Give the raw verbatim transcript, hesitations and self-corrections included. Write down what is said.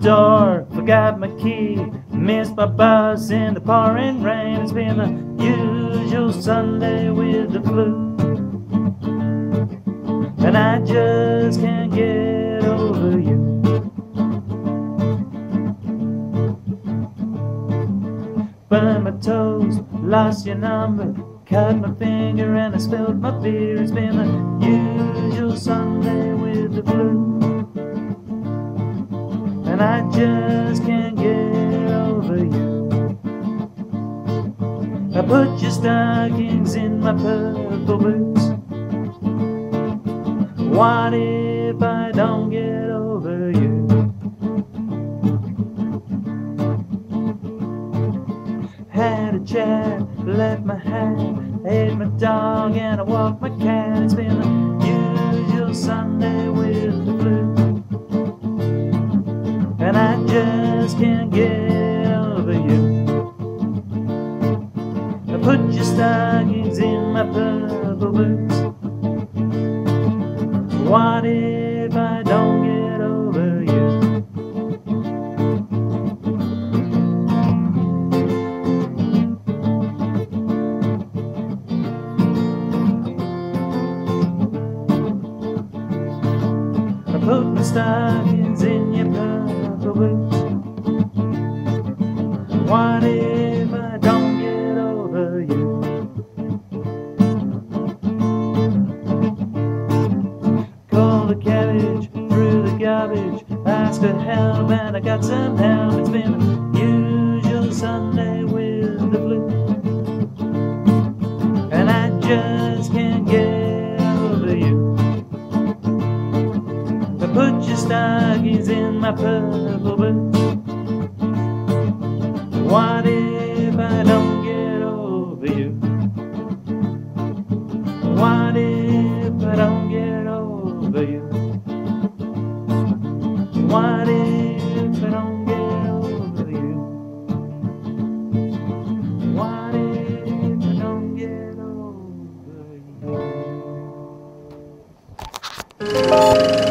door, forgot my key, missed my bus in the pouring rain. It's been a usual Sunday with the flu, and I just can't get over you. Burned my toes, lost your number, cut my finger and I spilled my beer. It's been a usual Sunday with the flu, and I just can't get over you. I put your stockings in my purple boots. What if I don't get over you? Had a chat, left my hat, ate my dog and I walked my cat. It's been a usual Sunday with the flu, and I just can't get over you. I put your stockings in my purple boots. What if I don't get over you? I put my stockings in your purple boots. What if I don't get over you? The cabbage through the garbage, asked for help and I got some help. It's been a usual Sunday with the flu, and I just can't get over you. I put your stockings in my purple boots. What if I don't get over you? What if I don't get over you? Over you. What if I don't get over you? What if I don't get over you?